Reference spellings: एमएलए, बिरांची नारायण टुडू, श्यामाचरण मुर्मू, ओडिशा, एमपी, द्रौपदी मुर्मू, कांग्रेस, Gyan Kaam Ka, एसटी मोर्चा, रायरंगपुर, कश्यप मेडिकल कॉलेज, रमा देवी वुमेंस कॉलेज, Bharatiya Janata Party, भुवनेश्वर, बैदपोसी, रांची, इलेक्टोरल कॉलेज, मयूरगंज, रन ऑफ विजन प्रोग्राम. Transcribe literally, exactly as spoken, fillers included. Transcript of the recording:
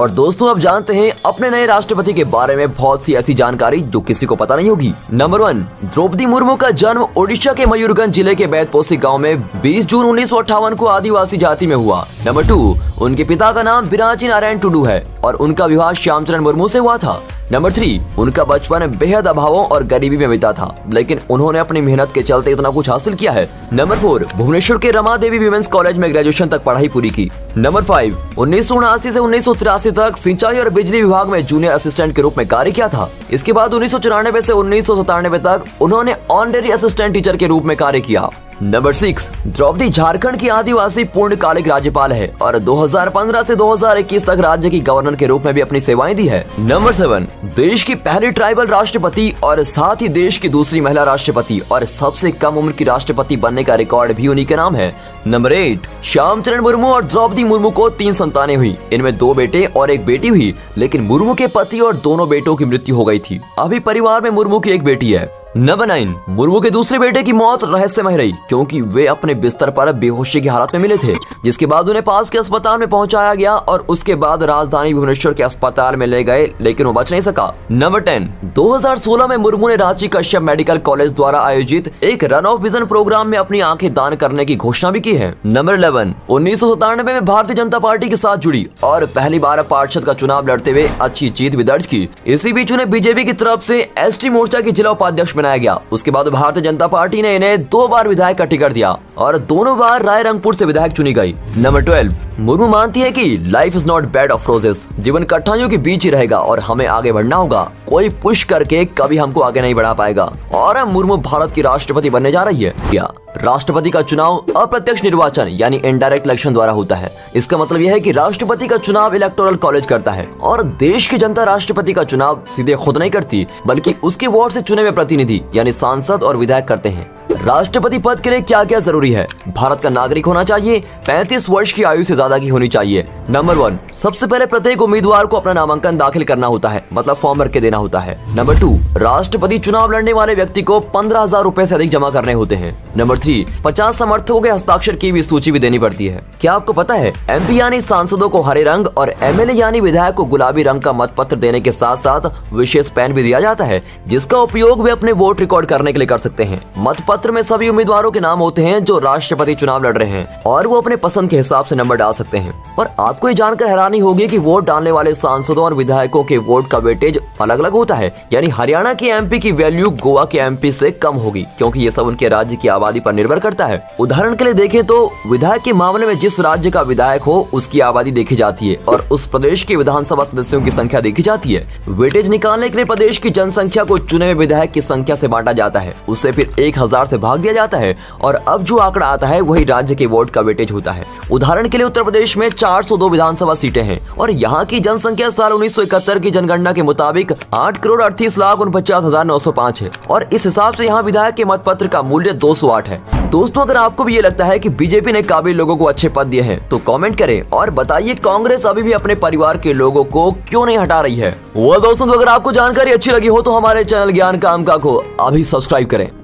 और दोस्तों अब जानते हैं अपने नए राष्ट्रपति के बारे में बहुत सी ऐसी जानकारी जो किसी को पता नहीं होगी। नंबर वन, द्रौपदी मुर्मू का जन्म ओडिशा के मयूरगंज जिले के बैदपोसी गांव में बीस जून उन्नीस सौ अट्ठावन को आदिवासी जाति में हुआ। नंबर टू, उनके पिता का नाम बिरांची नारायण टुडू है और उनका विवाह श्यामाचरण मुर्मू से हुआ था। नंबर थ्री, उनका बचपन बेहद अभावों और गरीबी में बीता था, लेकिन उन्होंने अपनी मेहनत के चलते इतना कुछ हासिल किया है। नंबर फोर, भुवनेश्वर के रमा देवी वुमेंस कॉलेज में ग्रेजुएशन तक पढ़ाई पूरी की। नंबर फाइव, उन्नीस सौ उनासी से उन्नीस सौ तिरासी तक सिंचाई और बिजली विभाग में जूनियर असिस्टेंट के रूप में कार्य किया था। इसके बाद उन्नीस सौ चौरानवे से उन्नीस सौ सतानवे तक उन्होंने ऑनरेरी असिस्टेंट टीचर के रूप में कार्य किया। नंबर सिक्स, द्रौपदी झारखंड की आदिवासी पूर्णकालिक राज्यपाल है और दो हज़ार पंद्रह से दो हज़ार इक्कीस तक राज्य की गवर्नर के रूप में भी अपनी सेवाएं दी है। नंबर सेवन, देश की पहली ट्राइबल राष्ट्रपति और साथ ही देश की दूसरी महिला राष्ट्रपति और सबसे कम उम्र की राष्ट्रपति बनने का रिकॉर्ड भी उन्हीं के नाम है। नंबर एट, श्यामाचरण मुर्मू और द्रौपदी मुर्मू को तीन संतानें हुई, इनमें दो बेटे और एक बेटी हुई, लेकिन मुर्मू के पति और दोनों बेटों की मृत्यु हो गई थी। अभी परिवार में मुर्मू की एक बेटी है। नंबर नाइन, मुर्मू के दूसरे बेटे की मौत रहस्यमय रही क्योंकि वे अपने बिस्तर पर बेहोशी की हालत में मिले थे, जिसके बाद उन्हें पास के अस्पताल में पहुंचाया गया और उसके बाद राजधानी भुवनेश्वर के अस्पताल में ले गए, लेकिन वो बच नहीं सका। नंबर टेन, दो हज़ार सोलह में मुर्मू ने रांची कश्यप मेडिकल कॉलेज द्वारा आयोजित एक रन ऑफ विजन प्रोग्राम में अपनी आंखें दान करने की घोषणा भी की है। नंबर इलेवन, उन्नीस सौ सतानवे में भारतीय जनता पार्टी के साथ जुड़ी और पहली बार पार्षद का चुनाव लड़ते हुए अच्छी जीत भी दर्ज की। इसी बीच उन्हें बीजेपी की तरफ से एस टी मोर्चा के जिला उपाध्यक्ष बनाया गया। उसके बाद भारतीय जनता पार्टी ने इन्हें दो बार विधायक का टिकट दिया और दोनों बार रायरंगपुर से विधायक चुनी गई। नंबर ट्वेल्व, मुर्मू मानती है कि life is not bed of roses, जीवन कठिनाइयों के बीच ही रहेगा और हमें आगे बढ़ना होगा, कोई पुश करके कभी हमको आगे नहीं बढ़ा पाएगा। और अब मुर्मू भारत की राष्ट्रपति बनने जा रही है। राष्ट्रपति का चुनाव अप्रत्यक्ष निर्वाचन यानी इनडायरेक्ट इलेक्शन द्वारा होता है। इसका मतलब यह है कि राष्ट्रपति का चुनाव इलेक्टोरल कॉलेज करता है और देश की जनता राष्ट्रपति का चुनाव सीधे खुद नहीं करती, बल्कि उसके वार्ड से चुने हुए प्रतिनिधि यानी सांसद और विधायक करते हैं। राष्ट्रपति पद के लिए क्या क्या जरूरी है? भारत का नागरिक होना चाहिए, पैंतीस वर्ष की आयु से ज्यादा की होनी चाहिए। नंबर वन, सबसे पहले प्रत्येक उम्मीदवार को अपना नामांकन दाखिल करना होता है, मतलब फॉर्म भर के देना होता है। नंबर टू, राष्ट्रपति चुनाव लड़ने वाले व्यक्ति को पंद्रह हजार रूपए से अधिक जमा करने होते हैं। नंबर थ्री, पचास समर्थकों के हस्ताक्षर की भी सूची भी देनी पड़ती है। क्या आपको पता है एमपी यानी सांसदों को हरे रंग और एमएलए यानी विधायक को गुलाबी रंग का मत पत्र देने के साथ साथ विशेष पेन भी दिया जाता है, जिसका उपयोग वे अपने वोट रिकॉर्ड करने के लिए कर सकते हैं। मत पत्र में सभी उम्मीदवारों के नाम होते हैं जो राष्ट्रपति चुनाव लड़ रहे हैं और वो अपने पसंद के हिसाब से नंबर डाल सकते हैं। और आपको ये जानकर हैरानी होगी कि वोट डालने वाले सांसदों और विधायकों के वोट का वेटेज अलग अलग होता है, यानी हरियाणा के एमपी की वैल्यू गोवा के एमपी से कम होगी क्योंकि ये सब उनके राज्य की आबादी पर निर्भर करता है। उदाहरण के लिए देखें तो विधायक के मामले में जिस राज्य का विधायक हो उसकी आबादी देखी जाती है और उस प्रदेश के विधानसभा सदस्यों की संख्या देखी जाती है। वेटेज निकालने के लिए प्रदेश की जनसंख्या को चुने हुए विधायक की संख्या से बांटा जाता है, उससे फिर एक हजार से भाग दिया जाता है और अब जो आंकड़ा आता है वही राज्य के वोट का वेटेज होता है। उदाहरण के लिए उत्तर प्रदेश में चार सौ दो विधानसभा सीटें हैं और यहाँ की जनसंख्या साल उन्नीस सौ इकहत्तर की जनगणना के मुताबिक आठ करोड़ अड़तीस लाख उनपचास हजार नौ सौ पाँच है और इस हिसाब से यहाँ विधायक के मतपत्र का मूल्य दो सौ आठ है। दोस्तों अगर आपको भी ये लगता है कि बीजेपी ने काबिल लोगों को अच्छे पद दिए हैं तो कमेंट करें और बताइए कांग्रेस अभी भी अपने परिवार के लोगों को क्यों नहीं हटा रही है। वो दोस्तों अगर आपको जानकारी अच्छी लगी हो तो हमारे चैनल ज्ञान काम का को अभी सब्सक्राइब करें।